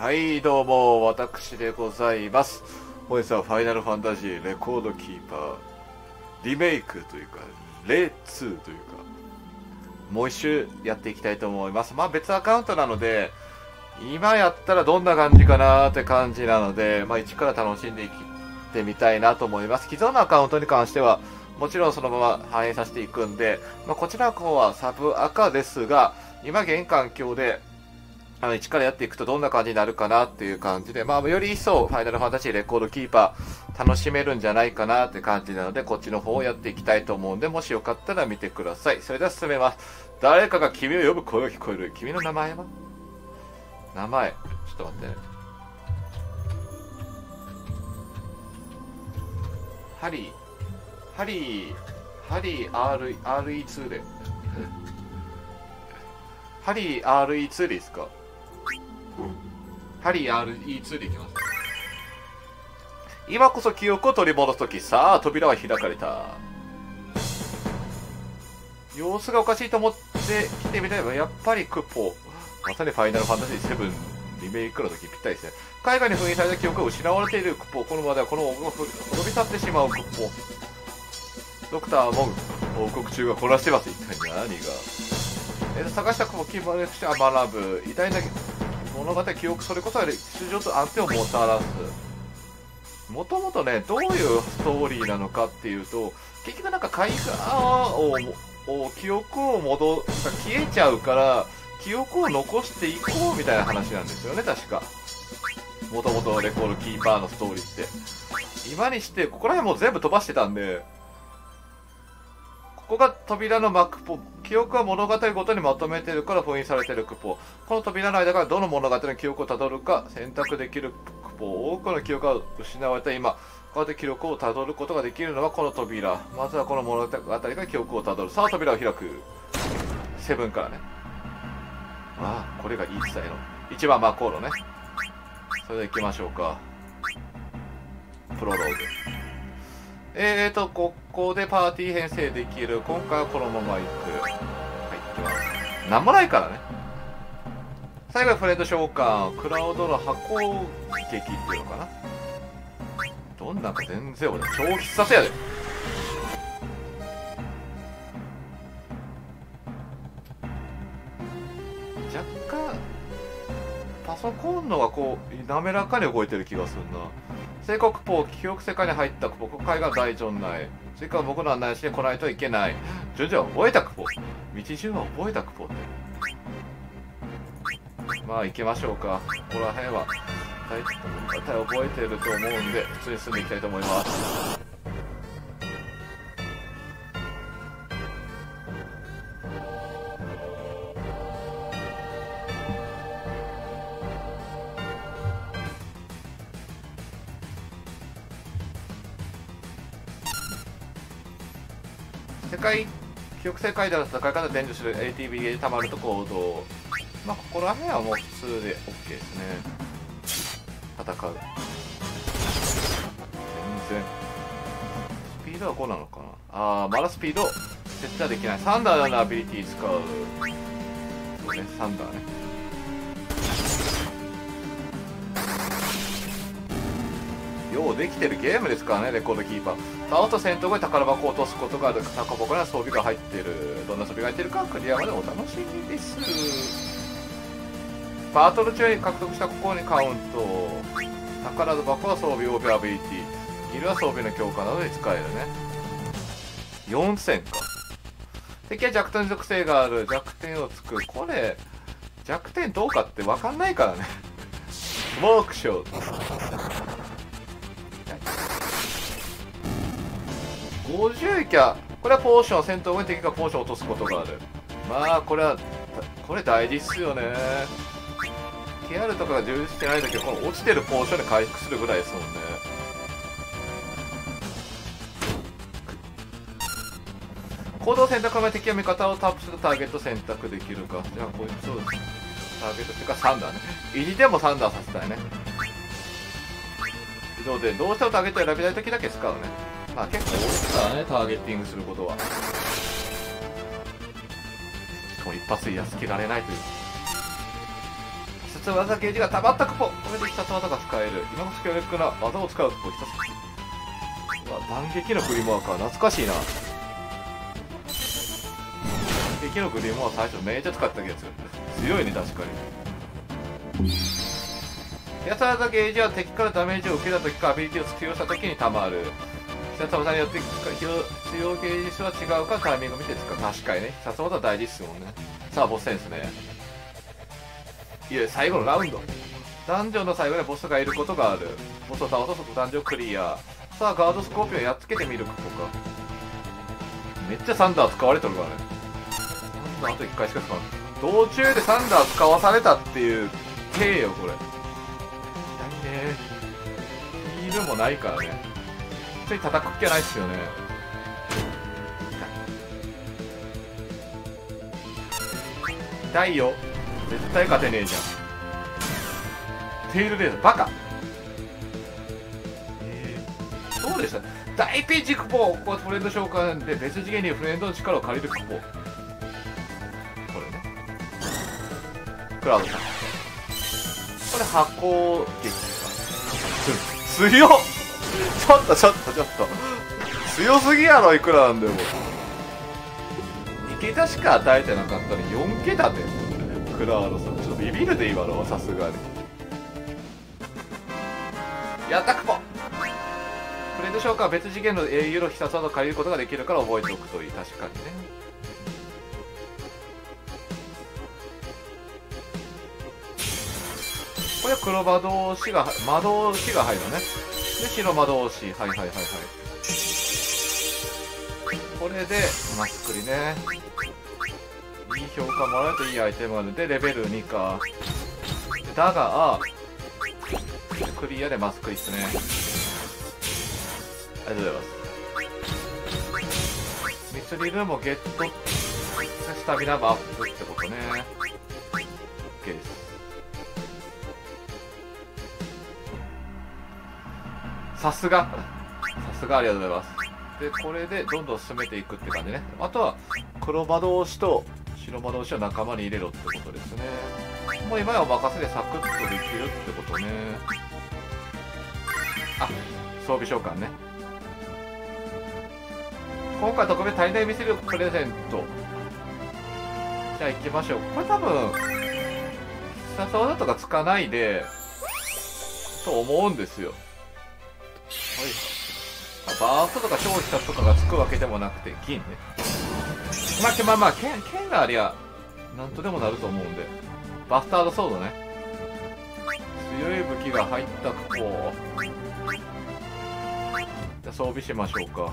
はい、どうも、私でございます。本日はファイナルファンタジーレコードキーパーリメイクというか、02というか、もう一周やっていきたいと思います。まあ別アカウントなので、今やったらどんな感じかなーって感じなので、まあ一から楽しんでいってみたいなと思います。既存のアカウントに関しては、もちろんそのまま反映させていくんで、まあ、こちらの方はサブ赤ですが、今現環境で、一からやっていくとどんな感じになるかなっていう感じで、まあ、より一層ファイナルファンタジーレコードキーパー楽しめるんじゃないかなって感じなので、こっちの方をやっていきたいと思うんで、もしよかったら見てください。それでは進めます。誰かが君を呼ぶ声が聞こえる。君の名前は？名前。ちょっと待って。ハリー、RE2 で。ハリー、RE2 でいいですか？ハリー RE2 でいきます。今こそ記憶を取り戻すとき、さあ扉は開かれた。様子がおかしいと思って来てみれば、やっぱりクポ。まさにファイナルファンタジー7リメイクの時ぴったりですね。海外に封印された記憶が失われているクポ。このままではこの王国が滅び去ってしまうクポ。ドクターはもう王国中が混乱してます。一体何が探したクポ。キーマネクシャー学ぶ偉大な物語、記憶、それこそが出場と安定をもたらす。もともとね、どういうストーリーなのかっていうと、結局なんか海岸を記憶を戻す、消えちゃうから、記憶を残していこうみたいな話なんですよね、確か。もともとレコードキーパーのストーリーって。今にして、ここら辺も全部飛ばしてたんで、ここが扉の幕ポ。記憶は物語ごとにまとめてるから封印されてるクポ。この扉の間からどの物語の記憶をたどるか選択できるクポ。多くの記憶が失われた今、こうやって記録をたどることができるのはこの扉。まずはこの物語が記憶をたどる。さあ扉を開く。セブンからね。ああ、これがいい伝えの。一番魔航路ね。それでは行きましょうか。プロローグ。ここでパーティー編成できる。今回はこのまま行く。はい、行きます。なんもないからね。最後はフレンド召喚。クラウドの箱撃っていうのかな。どんなんか全然俺、超必殺やで。若干、パソコンのがこう、滑らかに動いてる気がするな。聖国ポー、記憶世界に入ったクポ、国会が大城内。それから僕の案内して来ないといけない。順序は覚えたクポ。道順は覚えたクポって。まあ行きましょうか。ここら辺は、大体覚えてると思うんで、普通に進んでいきたいと思います。記憶世界では戦い方伝授する ATB でたまると行動。まあここら辺はもう普通で OK ですね。戦う。全然。スピードは5なのかな。ああ、まだスピード設定はできない。サンダーのアビリティ使う。そうね、サンダーね。ようできてるゲームですからね、レコードキーパー。倒すと戦闘後に宝箱を落とすことがある。宝箱には装備が入ってる。どんな装備が入ってるかクリアまでお楽しみです。バトル中に獲得したここにカウント。宝箱は装備、オーバーアビリティ。ギルは装備の強化などに使えるね。4000か。敵は弱点属性がある。弱点をつく。これ、弱点どうかってわかんないからね。スモークショー。50キャ。これはポーション。戦闘後に敵がポーションを落とすことがある。まあ、これ大事っすよね。ケアルとかが充実してないときは、この落ちてるポーションで回復するぐらいですもんね。行動選択の前、敵や味方をタップするとターゲット選択できるか。じゃあ、こいつをターゲットっていうか、サンダーね。意地でもサンダーさせたいね。自動で、どうしてもターゲットを選びたいときだけ使うね。まあ結構多いですからね、ターゲッティングすることは。しかも一発でやっつけられないという。術技ゲージがたまったクポ、これで必殺技が使える。今の強力な技を使うクポ必殺。断撃のグリモアか、懐かしいな。断撃のグリモア最初めっちゃ使ったやつ。強いね、確かに。必殺技ゲージは敵からダメージを受けた時かアビリティを使用した時にたまる。必殺技によって使用ゲージ数は違うかタイミングを見て使う。確かにね、必殺技は大事っすもんね。さあボス戦ですね。いや最後のラウンド、ダンジョンの最後にボスがいることがある。ボスを倒すとダンジョンクリア。さあガードスコーピオンやっつけてみる。ここかめっちゃサンダー使われとるからね。あと1回しか使わない。道中でサンダー使わされたっていう経よ。これ痛いね。ヒールもないからね。普通に叩く気はないっすよね。痛いよ。絶対勝てねえじゃん。テールレーザーバカ。どうでした？大ピンチクポ。ここはフレンド召喚で別次元にフレンドの力を借りるクポ。これねクラウドさん、これ箱撃ですか。強っ。ちょっと強すぎやろ。いくらなんでも2桁しか与えてなかったら4桁でクラードさん、ちょっとビビるで今のは。さすがにやったクポ。フレンド召喚は別次元の英雄の必殺技を借りることができるから覚えておくといい。確かにね。これは黒魔導士が魔導士が入るのね。で白魔導士、はいはいはいはい。これでマスクリね。いい評価もらうといいアイテムある。でレベル2か。だがクリアでマスクリですね。ありがとうございます。ミスリルもゲット。スタミナもアップってことね。 OK です。さすがありがとうございます。でこれでどんどん進めていくって感じね。あとは黒魔導士と白魔導士を仲間に入れろってことですね。もう今はお任せでサクッとできるってことね。あ、装備召喚ね。今回特別足りないミスリルプレゼント。じゃあ行きましょう。これ多分必殺技とかつかないでと思うんですよ。はい、バーストとか消費者とかがつくわけでもなくて銀ね。まあ剣がありゃなんとでもなると思うんで。バスタードソードね。強い武器が入ったクポ。じゃ装備しましょうか。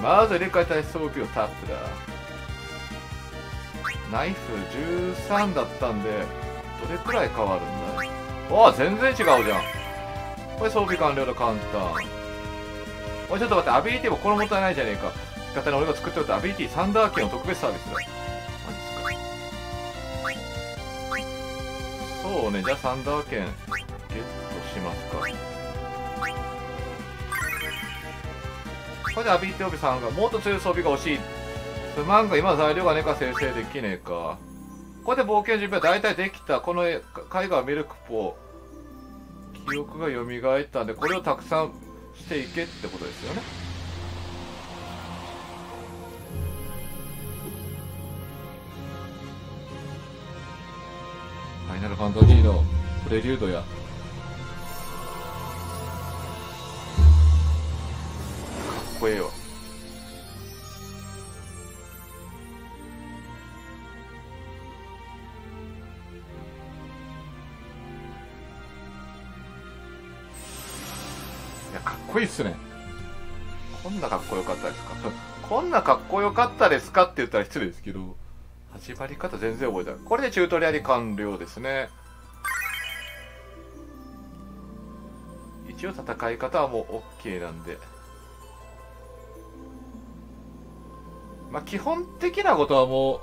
まず入れ替えたい装備をタップだ。ナイフ13だったんでどれくらい変わるんだよ。わあ全然違うじゃん。これ装備完了の簡単。おいちょっと待って、アビリティもこれもったいないじゃねえか。仕方ない、俺が作っておいたアビリティサンダー剣の特別サービスだ。マジですか。そうね、じゃあサンダー剣ゲットしますか。これでアビリティオビさんがもっと強い装備が欲しい。すまんが今材料がねえか生成できねえか。これで冒険準備は大体できた。この絵絵画を見るクポ、記憶が蘇ったんでこれをたくさんしていけってことですよね。ファイナルファンタジーのプレリュードやかっこええわ。かっこいいっすね。こんなかっこよかったですか。こんなかっこよかったですかって言ったら失礼ですけど、始まり方全然覚えてない。これでチュートリアル完了ですね。一応戦い方はもう OK なんで、まあ基本的なことはもう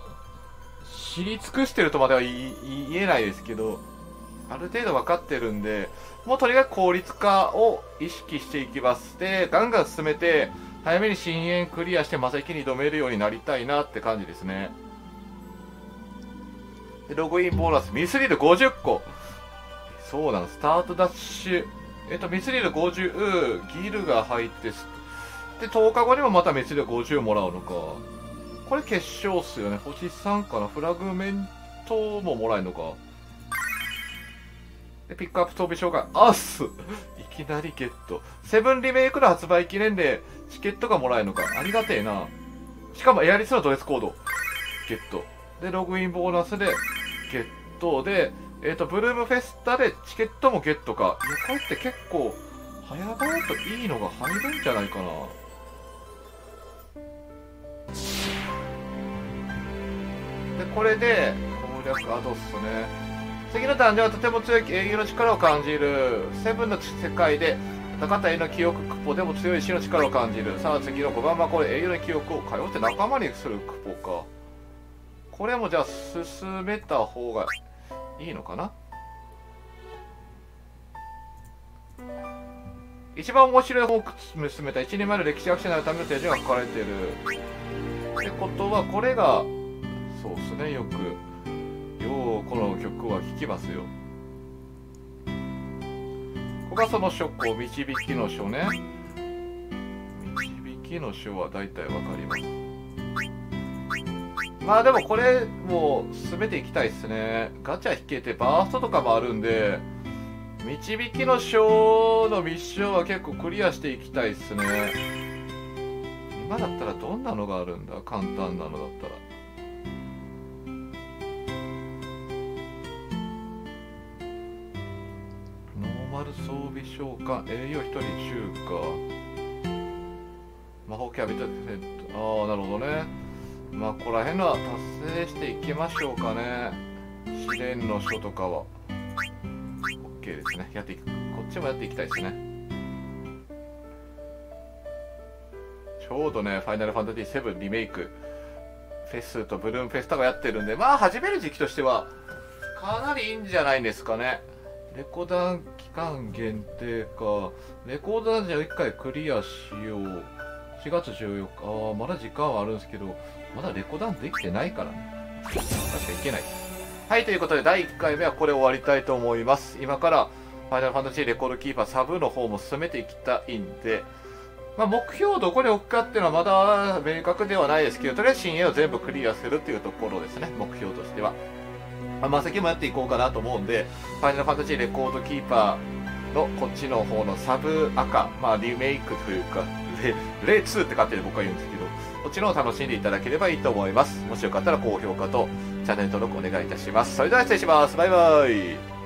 知り尽くしてるとまでは言えないですけど、ある程度分かってるんで、もうとにかく効率化を意識していきます。で、ガンガン進めて、早めに深淵クリアして、魔石に挑めるようになりたいなって感じですね。でログインボーナスミスリード50個。そうなんです。スタートダッシュ、ミスリード50、ギルが入って、で、10日後にもまたミスリード50もらうのか。これ決勝っすよね。星3かな。フラグメントももらえるのか。で、ピックアップ装備障害。アースいきなりゲット。セブンリメイクの発売記念でチケットがもらえるのか。ありがてえな。しかもエアリスのドレスコード。ゲット。で、ログインボーナスでゲットで、ブルームフェスタでチケットもゲットか。いや、これって結構、早々といいのが入るんじゃないかな。で、これで、攻略アドっすね。次のダンジョンはとても強い英雄の力を感じる。セブンの世界で、高田英雄の記憶、クポでも強い死の力を感じる。さあ次の5番はこれ、英雄の記憶を通って仲間にするクポか。これもじゃあ、進めた方がいいのかな。一番面白い本を進めた一人前の歴史学者になるための手順が書かれているってことは、これがそうですね。よくこの曲は聴きますよ。ここがその書庫、導きの書ね。導きの書は大体わかります。まあでもこれもう進めていきたいですね。ガチャ引けてバーストとかもあるんで、導きの書のミッションは結構クリアしていきたいですね。今だったらどんなのがあるんだ、簡単なのだったら。ノーマル装備召喚、栄養1人10か。魔法キャビタセット。ああ、なるほどね。まあ、ここら辺のは達成していきましょうかね。試練の書とかは OK ですね。やっていく、こっちもやっていきたいですね。ちょうどね、ファイナルファンタジー7リメイクフェスとブルームフェスタがやってるんで、まあ始める時期としてはかなりいいんじゃないんですかね。レコダン期間限定か。レコダンじゃ1回クリアしよう。4月14日。ああ、まだ時間はあるんですけど、まだレコダンできてないからね。確かいけない。はい、ということで、第1回目はこれ終わりたいと思います。今から、ファイナルファンタジーレコードキーパーサブの方も進めていきたいんで、まあ、目標をどこに置くかっていうのはまだ明確ではないですけど、とりあえず深淵を全部クリアするっていうところですね、目標としては。まあ、先もやっていこうかなと思うんで、ファイナルファンタジーレコードキーパーのこっちの方のサブ赤、まあ、リメイクというか、レイ2って勝手に僕は言うんですけど、こっちの方を楽しんでいただければいいと思います。もしよかったら高評価とチャンネル登録お願いいたします。それでは失礼します。バイバイ。